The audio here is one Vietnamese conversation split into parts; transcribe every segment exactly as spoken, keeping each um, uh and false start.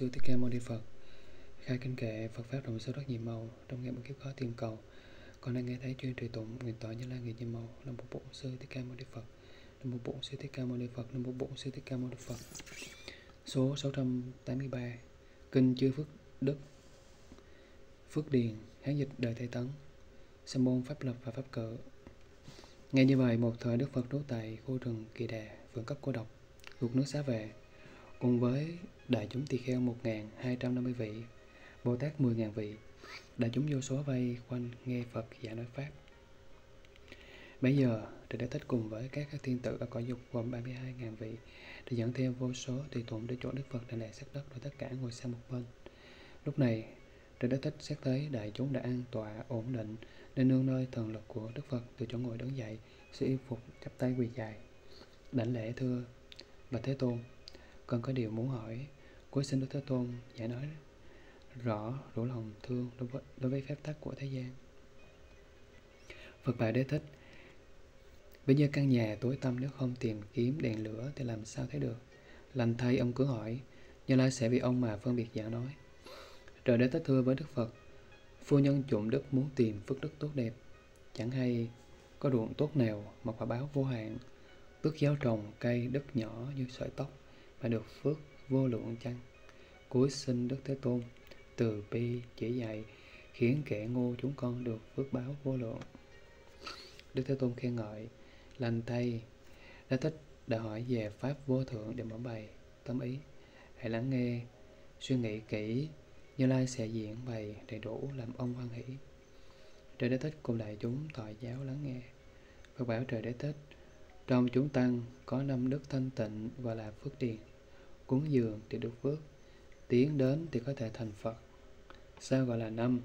Sư Thích Ca Mâu Ni Phật khai kinh kệ Phật pháp đồng sâu rất nhiều màu, trong ngày một kiếp khó tìm cầu. Con đang nghe thấy chuyên trì tụng nguyện tỏ Như Lai Nghiệp nhiều màu. Nam mô Bổn Sư Thích Ca Mâu Ni Phật, Nam mô Bổn Sư Thích Ca Mâu Ni Phật, Nam mô Bổn Sư Thích Ca Mâu Ni Phật. Số sáu trăm tám mươi ba Kinh Chư Phước Đức Phước Điền, Hán dịch đời Tây Tấn, Sa môn pháp lập và pháp cự. Nghe như vậy, một thời Đức Phật trú tại khu rừng Kỳ Đà, vườn cấp Cô Độc, ruột nước Xá Vệ, cùng với đại chúng tỳ kheo một nghìn hai trăm năm mươi vị, Bồ Tát mười nghìn vị, đại chúng vô số vây quanh nghe Phật giảng nói Pháp. Bây giờ, Trời đã Thích cùng với các các thiên tử ở cõi dục gồm ba mươi hai nghìn vị, thì dẫn theo vô số tùy tụng để chỗ Đức Phật đảnh lễ sát đất, rồi tất cả ngồi sang một bên. Lúc này, Trời đã Thích xét thấy đại chúng đã an tọa ổn định, nên nương nơi thần lực của Đức Phật, từ chỗ ngồi đứng dậy, sự y phục chắp tay quỳ dài, đảnh lễ thưa bạch Thế Tôn, con có điều muốn hỏi, cuối xin Đức Thế Tôn giải nói rõ rủ lòng thương đối với, đối với phép tắc của thế gian. Phật bảo Đế Thích, bây giờ căn nhà tối tăm, nếu không tìm kiếm đèn lửa thì làm sao thấy được? Lành thay, ông cứ hỏi, Như Lai sẽ vì ông mà phân biệt giảng nói. Rồi Đế Thích thưa với Đức Phật, phu nhân dụng đức muốn tìm phước đức tốt đẹp, chẳng hay có ruộng tốt nào mà quả báo vô hạn, ước giáo trồng cây đất nhỏ như sợi tóc mà được phước vô lượng chăng? Cuối xin Đức Thế Tôn từ bi chỉ dạy, khiến kẻ ngu chúng con được phước báo vô lượng. Đức Thế Tôn khen ngợi, lành thay, Đế Thích đã hỏi về pháp vô thượng để mở bày tâm ý, hãy lắng nghe suy nghĩ kỹ, Như Lai sẽ diễn bày đầy đủ làm ông hoan hỷ. Trời Đế Thích cùng đại chúng thọ giáo lắng nghe. Phật bảo Trời Đế Thích, trong chúng tăng có năm đức thanh tịnh và là phước điền. Cúng dường thì được phước, tiến đến thì có thể thành Phật. Sao gọi là năm?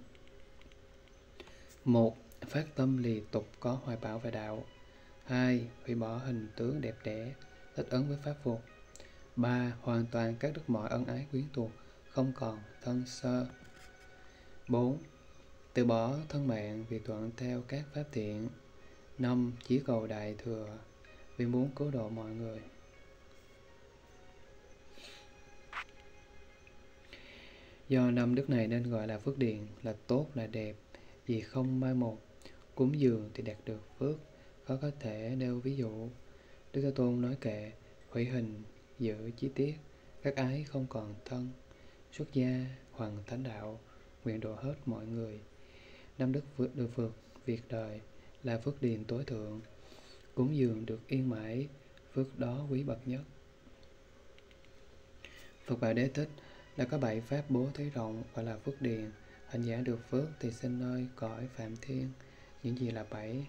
Một, phát tâm lì tục có hoài bão về đạo. Hai, hủy bỏ hình tướng đẹp đẽ, thích ứng với pháp phục. Ba, hoàn toàn các đức mọi ân ái quyến thuộc, không còn thân sơ. Bốn, từ bỏ thân mạng vì thuận theo các pháp thiện. Năm, chỉ cầu đại thừa vì muốn cứu độ mọi người. Do năm đức này nên gọi là phước điền, là tốt, là đẹp, vì không mai một. Cúng dường thì đạt được phước, khó có thể nêu ví dụ. Đức Thế Tôn nói kệ, hủy hình, giữ chi tiết, các ái không còn thân, xuất gia, hoằng thánh đạo, nguyện độ hết mọi người. Năm đức vượt được vượt, việc đời là phước điền tối thượng. Cúng dường được yên mãi, phước đó quý bậc nhất. Phật bảo Đế Thích, đã có bảy pháp bố thí rộng gọi là phước điền. Hành giả được phước thì sinh nơi cõi Phạm Thiên. Những gì là bảy?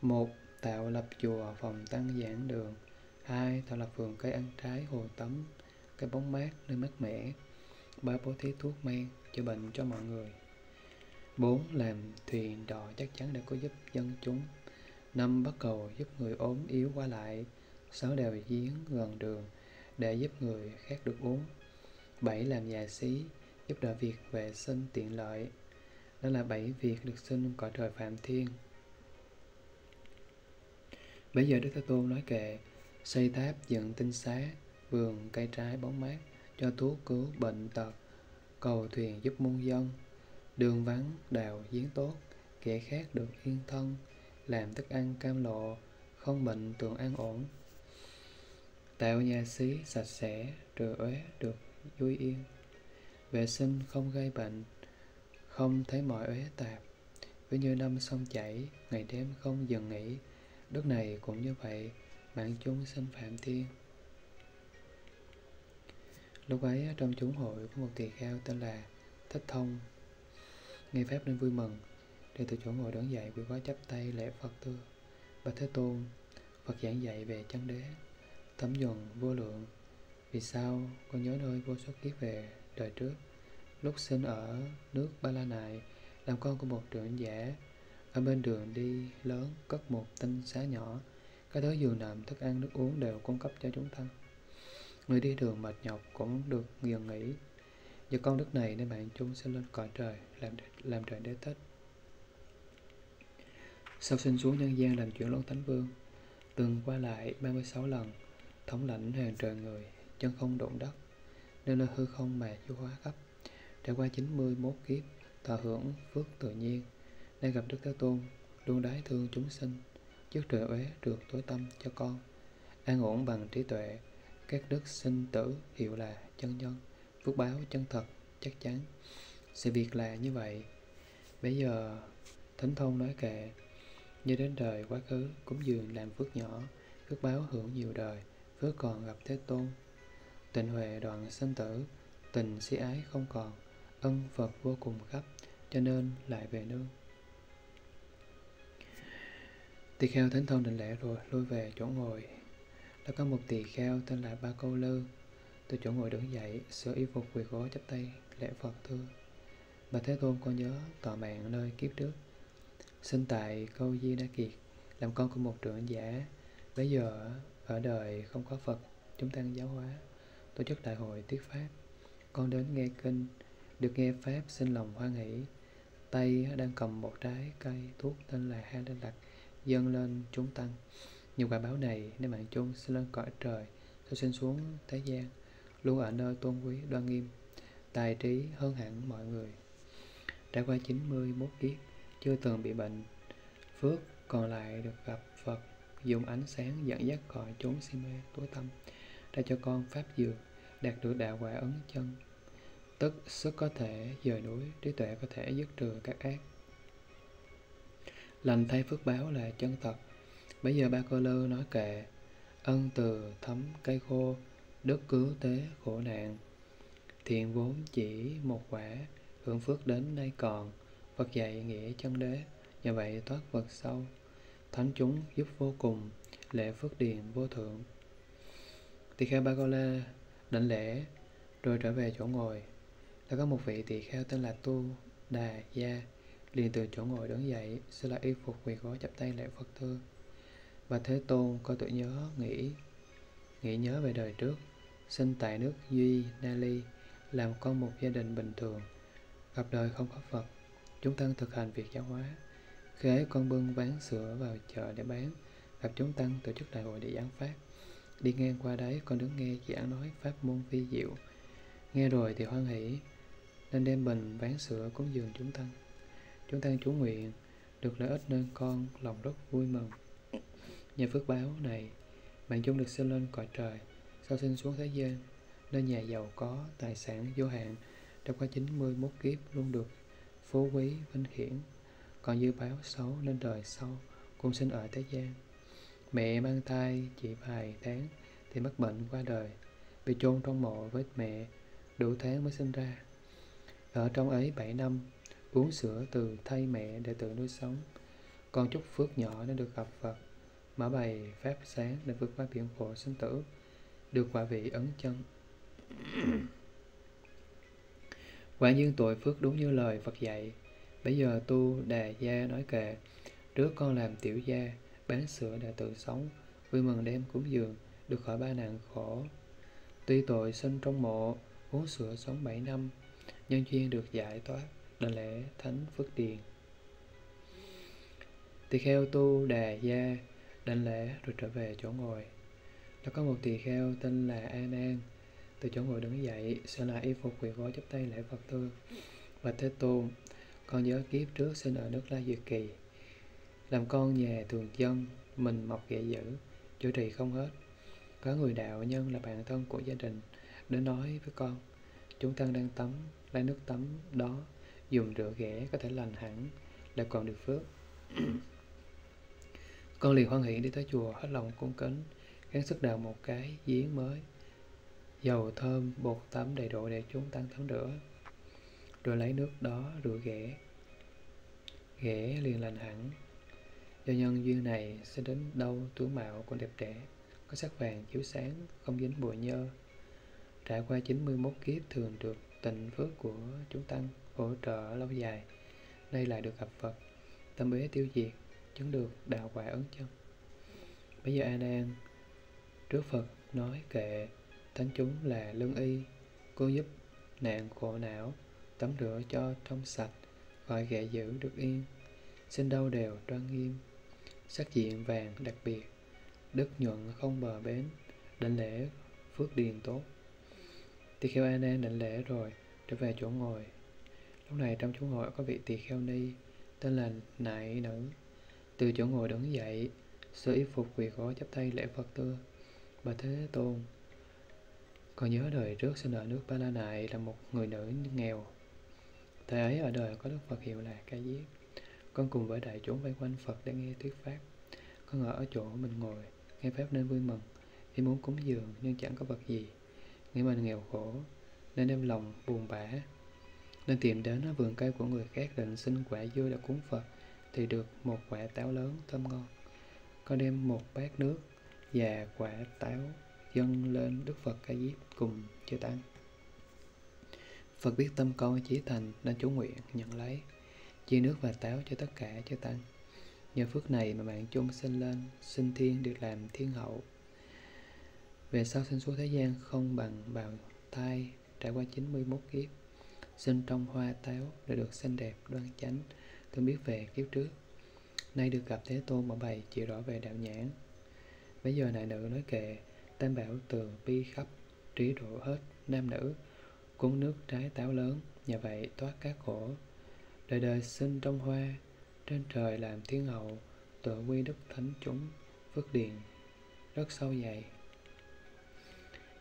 Một, tạo lập chùa, phòng tăng giảng đường. Hai, tạo lập vườn cây ăn trái, hồ tắm, cây bóng mát, nơi mát mẻ. Ba, bố thí thuốc men chữa bệnh cho mọi người. Bốn, làm thuyền đò chắc chắn để có giúp dân chúng. Năm, bắt cầu giúp người ốm yếu qua lại. Sáu, đào giếng gần đường để giúp người khác được uống. Bảy, làm nhà xí, giúp đỡ việc vệ sinh tiện lợi. Đó là bảy việc được sinh cõi trời Phạm Thiên. Bây giờ Đức Thế Tôn nói kệ, xây tháp, dựng tinh xá, vườn cây trái bóng mát, cho thuốc cứu bệnh tật, cầu thuyền giúp muôn dân, đường vắng đào giếng tốt, kẻ khác được yên thân, làm thức ăn cam lộ, không bệnh tường an ổn, tạo nhà xí sạch sẽ, trừ uế được vui yên, vệ sinh không gây bệnh, không thấy mọi uế tạp, ví như năm sông chảy, ngày đêm không dừng nghỉ. Đất này cũng như vậy, mạng chúng sinh Phạm Thiên. Lúc ấy trong chúng hội có một tỳ kheo tên là Thích Thông, nghe pháp nên vui mừng, để từ chỗ ngồi đứng dậy, quỳ gối chắp tay lễ Phật thưa bạch Thế Tôn, Phật giảng dạy về chân đế, thấm nhuần vô lượng. Vì sao con nhớ nơi vô số kiếp về đời trước, lúc sinh ở nước Ba La Nại, làm con của một trưởng giả, ở bên đường đi lớn cất một tinh xá nhỏ, các thứ giường nằm, thức ăn, nước uống đều cung cấp cho chúng ta. Người đi đường mệt nhọc cũng được dừng nghỉ. Giờ công đức này nên bạn chúng sẽ lên cõi trời làm làm trời Đế Thích. Sau sinh xuống nhân gian làm chuyển luân Thánh Vương, từng qua lại ba mươi sáu lần, thống lãnh hàng trời người, chân không đụng đất. nên là hư không mà du hóa khắp. Trải qua chín mươi mốt kiếp, thọ hưởng phước tự nhiên, nên gặp Đức Thế Tôn, luôn đái thương chúng sinh, trước trời uế trượt tối tâm cho con, an ổn bằng trí tuệ, các đức sinh tử hiệu là chân nhân, phước báo chân thật, chắc chắn. Sự việc là như vậy. Bây giờ, Thánh Thông nói kệ, như đến đời quá khứ, cúng dường làm phước nhỏ, phước báo hưởng nhiều đời, phước còn gặp Thế Tôn. Tình huệ đoạn sinh tử, tình si ái không còn, ân Phật vô cùng khắp, cho nên lại về nương. Tỳ kheo Thánh Thông định lễ rồi lui về chỗ ngồi. Đã có một tỳ kheo tên là Ba Câu Lư, từ chỗ ngồi đứng dậy, sửa y phục quỳ gối chắp tay lễ Phật thưa: Bà Thế Tôn, con nhớ tọa mạng nơi kiếp trước, sinh tại Câu Di Đa Kiệt, làm con của một trưởng giả. Bây giờ ở đời không có Phật, chúng tăng giáo hóa, tổ chức đại hội thuyết pháp. Con đến nghe kinh, được nghe pháp xin lòng hoan hỷ. Tay đang cầm một trái cây thuốc tên là Ha Đa Lặc, dâng lên chúng tăng. Nhiều quả báo này nên mạng chung sinh lên cõi trời, sẽ sinh xuống thế gian, luôn ở nơi tôn quý đoan nghiêm, tài trí hơn hẳn mọi người. Trải qua chín mươi mốt kiếp, chưa từng bị bệnh, phước còn lại được gặp Phật, dùng ánh sáng dẫn dắt cõi chốn si mê tối tâm, ra cho con pháp dược, đạt được đạo quả ấn chân, tức sức có thể dời núi, trí tuệ có thể dứt trừ các ác. Lành thay phước báo là chân thật. Bây giờ Ba Cơ Lư nói kệ: Ân từ thấm cây khô, đức cứu tế khổ nạn. Thiện vốn chỉ một quả, hưởng phước đến nay còn. Phật dạy nghĩa chân đế, nhờ vậy thoát vật sâu. Thánh chúng giúp vô cùng, lễ phước điền vô thượng. Tỳ kheo Ba Câu Lư đảnh lễ rồi trở về chỗ ngồi. Đã có một vị tỳ kheo tên là Tu Đà Gia, liền từ chỗ ngồi đứng dậy, sẽ là y phục quỳ gối chắp tay lễ Phật thưa: Bà Thế Tôn, có tự nhớ nghĩ nghĩ nhớ về đời trước, sinh tại nước Duy Na Ly, làm con một gia đình bình thường, gặp đời không có Phật, chúng tăng thực hành việc giáo hóa. Khi ấy con bưng ván sữa vào chợ để bán, gặp chúng tăng tổ chức đại hội để giảng pháp. Đi ngang qua đấy, con đứng nghe giảng nói pháp môn vi diệu, nghe rồi thì hoan hỷ, nên đem bình ván sữa cúng dường chúng tăng. Chúng tăng chú nguyện được lợi ích nên con lòng rất vui mừng. Nhờ phước báo này, mạng chúng được sinh lên cõi trời, sau sinh xuống thế gian, nơi nhà giàu có, tài sản vô hạn, trải qua chín mươi mốt kiếp luôn được phú quý vinh hiển. Còn dư báo xấu nên đời sau cũng sinh ở thế gian. Mẹ mang thai chỉ vài tháng thì mắc bệnh qua đời, bị chôn trong mộ với mẹ, đủ tháng mới sinh ra. Ở trong ấy bảy năm, uống sữa từ thay mẹ để tự nuôi sống. Con chúc phước nhỏ nên được gặp Phật, mở bày pháp sáng để vượt qua biển khổ sinh tử, được quả vị ấn chân. Quả nhiên tội phước đúng như lời Phật dạy. Bây giờ Tu Đà Gia nói kệ: Trước con làm tiểu gia, bán sữa để tự sống, vui mừng đem cúng dường, được khỏi ba nạn khổ. Tuy tội sinh trong mộ, uống sữa sống bảy năm, nhân duyên được giải thoát, đảnh lễ Thánh Phước Điền. Tỳ kheo Tu Đà Gia đảnh lễ rồi trở về chỗ ngồi. Đã có một tỳ kheo tên là An An, từ chỗ ngồi đứng dậy, sẽ là y phục quỳ gối chắp tay lễ Phật thưa: Bạch Thế Tôn, con nhớ kiếp trước sinh ở nước La Duyệt Kỳ, làm con nhà thường dân, mình mọc ghẻ dữ, chữa trị không hết. Có người đạo nhân là bạn thân của gia đình đến nói với con: Chúng tăng đang tắm, lấy nước tắm đó dùng rửa ghẻ có thể lành hẳn, lại còn được phước. Con liền hoan hỷ đi tới chùa, hết lòng cung kính, gắng sức đào một cái giếng mới, dầu thơm bột tắm đầy đủ để chúng tăng tắm rửa, rồi lấy nước đó rửa ghẻ, ghẻ liền lành hẳn. Do nhân duyên này sẽ đến đâu tướng mạo còn đẹp đẽ, có sắc vàng chiếu sáng, không dính bụi nhơ. Trải qua chín mươi mốt kiếp thường được tình phước của chúng tăng hỗ trợ lâu dài, nay lại được gặp Phật, tâm bế tiêu diệt, chứng được đạo quả ấn chân. Bây giờ An An trước Phật nói kệ: Thánh chúng là lương y, cứu giúp nạn khổ não, tắm rửa cho trong sạch, gọi ghẻ dữ được yên, sinh đâu đều đoan nghiêm, sắc diện vàng đặc biệt, đức nhuận không bờ bến, đảnh lễ phước điền tốt. Tỳ kheo A Nan đảnh lễ rồi trở về chỗ ngồi. Lúc này trong chỗ ngồi có vị tỳ kheo ni tên là Nại Nữ, từ chỗ ngồi đứng dậy, sửa y phục, quỳ gối chắp tay lễ Phật. Tưa Bà Thế Tôn, còn nhớ đời trước sinh ở nước Ba La Nại là một người nữ nghèo. Thời ấy ở đời có Đức Phật hiệu là Ca Diếp. Con cùng với đại chúng vây quanh Phật để nghe thuyết pháp. Con ở chỗ mình ngồi, nghe pháp nên vui mừng, vì muốn cúng dường nhưng chẳng có vật gì. Nghĩ mình nghèo khổ nên đem lòng buồn bã, nên tìm đến vườn cây của người khác định xin quả dưa để cúng Phật, thì được một quả táo lớn thơm ngon. Con đem một bát nước và quả táo dâng lên Đức Phật Ca Diếp cùng chư tăng. Phật biết tâm con chí thành nên chú nguyện nhận lấy, chia nước và táo cho tất cả chư tăng. Nhờ phước này mà mạng chung sinh lên, sinh thiên được làm thiên hậu. Về sau sinh xuống thế gian không bằng bào thai, trải qua chín mươi mốt kiếp, sinh trong hoa táo để được xinh đẹp đoan chánh. Tôi biết về kiếp trước, nay được gặp Thế Tôn mà bày chỉ rõ về đạo nhãn. Bây giờ Nại Nữ nói kệ: tam bảo từ bi khắp, trí độ hết nam nữ, cuốn nước trái táo lớn, nhờ vậy thoát các khổ. Đời đời sinh trong hoa, trên trời làm thiên hậu, tự quy đức thánh chúng, phước điền rất sâu dày.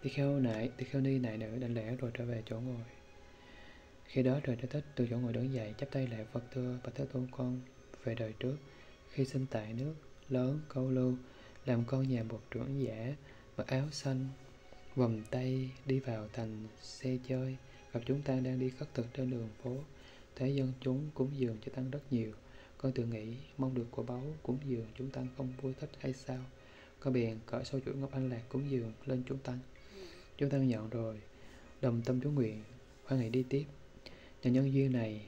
Tỳ kheo nại, tỳ kheo ni Nại Nữ đảnh lễ rồi trở về chỗ ngồi. Khi đó trời Đế Thích từ chỗ ngồi đứng dậy chắp tay lễ Phật. Thưa Bạch Thế Tôn, con về đời trước khi sinh tại nước lớn Câu Lưu, làm con nhà một trưởng giả, mặc áo xanh, vòng tay đi vào thành xe chơi, gặp chúng ta đang đi khất thực trên đường phố. Thế dân chúng cúng dường cho tăng rất nhiều. Con tự nghĩ mong được của báu cúng dường chúng tăng không vui thích hay sao? Con bèn cởi sâu chuỗi ngọc anh lạc cúng dường lên chúng tăng. Chúng tăng nhận rồi, đồng tâm chú nguyện, hoan hỷ đi tiếp. Nhờ nhân duyên này,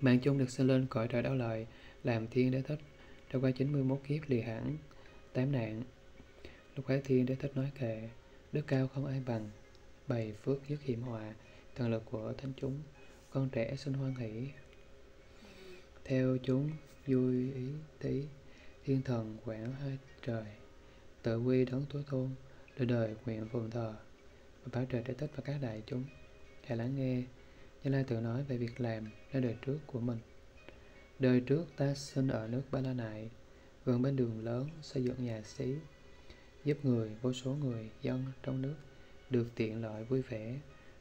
mạng chung được sinh lên cõi trời Đáo Lợi, làm Thiên Đế Thích, trải qua chín mươi mốt kiếp lìa hẳn tám nạn. Lúc ấy Thiên Đế Thích nói kệ: đức cao không ai bằng, bày phước dứt hiểm họa, thần lực của thánh chúng, con trẻ xin hoan hỷ. Theo chúng vui ý tí, thiên thần quảng hai trời, tự quy đấng tối tôn, đời đời nguyện phụng thờ. Và bảo trời Đế Thích và các đại chúng hãy lắng nghe Như Lai tự nói về việc làm nơi đời trước của mình. Đời trước ta sinh ở nước Ba La Nại, gần bên đường lớn xây dựng nhà xí, giúp người vô số người dân trong nước được tiện lợi vui vẻ,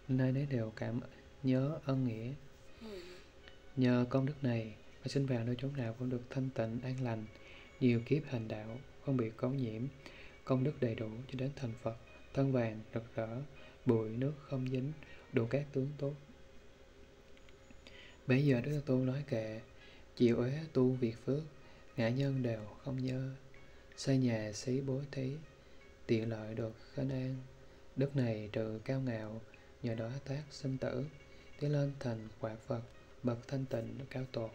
nơi đấy đều cảm nhớ ân nghĩa. Nhờ công đức này mà sinh vào nơi chốn nào cũng được thanh tịnh an lành, nhiều kiếp hành đạo không bị cấu nhiễm, công đức đầy đủ cho đến thành Phật, thân vàng rực rỡ, bụi nước không dính, đủ các tướng tốt. Bây giờ Đức Thế Tôn nói kệ: chịu uế tu việc phước, ngã nhân đều không nhơ, xây nhà xí bối thí, tiện lợi được khánh an. Đức này trừ cao ngạo, nhờ đó tác sinh tử, tiến lên thành quả Phật, bậc thanh tịnh cao tột.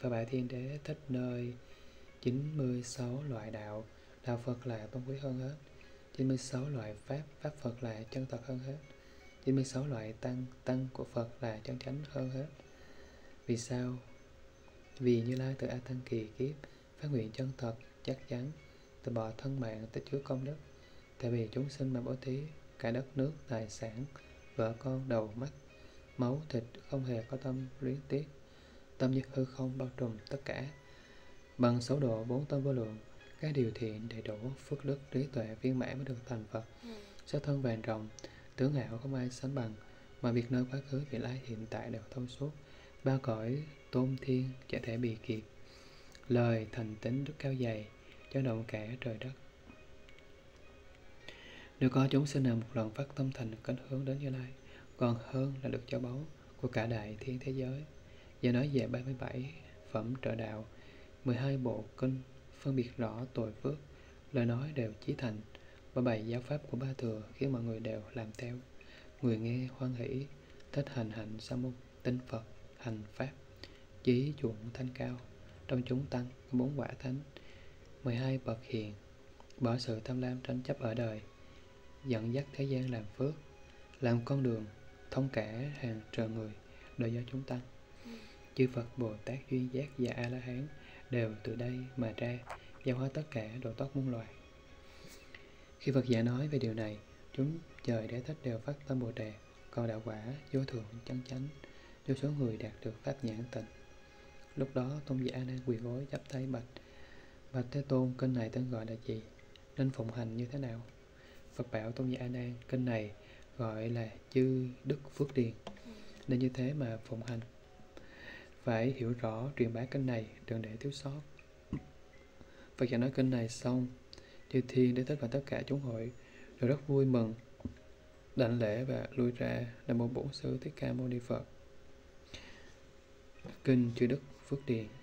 Và bại Thiên Đế Thích nơi chín mươi sáu loại đạo, đạo Phật là tôn quý hơn hết, chín mươi sáu loại pháp, pháp Phật là chân thật hơn hết, chín mươi sáu loại tăng, tăng của Phật là chân chánh hơn hết. Vì sao? Vì Như Lai từ A Tăng kỳ kiếp phát nguyện chân thật, chắc chắn, từ bỏ thân mạng tích chứa công đức. Tại vì chúng sinh mà bố thí cả đất nước, tài sản, vợ con, đầu mắt, máu, thịt, không hề có tâm luyến tiếc. Tâm như hư không bao trùm tất cả. Bằng số độ bốn tâm vô lượng, các điều thiện đầy đủ, phước đức, trí tuệ viên mãn mới được thành Phật. Sắc thân vàng rồng, tướng hảo không ai sánh bằng, mà việc nơi quá khứ, vị lai, hiện tại đều thông suốt, ba cõi tôn thiên chả thể bị kịp. Lời thành tín đức cao dày, chấn động cả trời đất. Nếu có chúng sinh nào một lần phát tâm thành kính hướng đến Như Lai, còn hơn là được châu báu của cả đại thiên thế giới. Và nói về ba mươi bảy phẩm trợ đạo, mười hai bộ kinh phân biệt rõ tội phước, lời nói đều chí thành, và bày giáo pháp của ba thừa khiến mọi người đều làm theo. Người nghe hoan hỷ, thích hành hạnh sa môn, tin Phật, hành pháp, chí chuộng thanh cao. Trong chúng tăng có bốn quả thánh, mười hai bậc hiền, bỏ sự tham lam tranh chấp ở đời, dẫn dắt thế gian làm phước, làm con đường thông cả hàng trời người, đời do chúng tăng. Chư Phật, Bồ Tát, Duyên Giác và A La Hán đều từ đây mà ra, giáo hóa tất cả độ thoát muôn loài. Khi Phật giả nói về điều này, chúng trời Đế Thích đều phát tâm Bồ Đề, còn đạo quả vô thượng chân chánh, nếu số người đạt được pháp nhãn tịnh. Lúc đó Tôn giả đang quỳ gối chắp tay bạch: Bạch Thế Tôn, kinh này tên gọi là gì? Nên phụng hành như thế nào? Phật bảo Tôn giả A Nan, kinh này gọi là Chư Đức Phước Điền, nên như thế mà phụng hành. Phải hiểu rõ truyền bá kinh này, đừng để thiếu sót. Phật giả nói kinh này xong, chư thiên Đế Thích và tất cả chúng hội đều rất vui mừng, đảnh lễ và lui ra. Nam mô Bổn Sư Thích Ca Mâu Ni Phật. Kinh Chư Đức Phước Điền.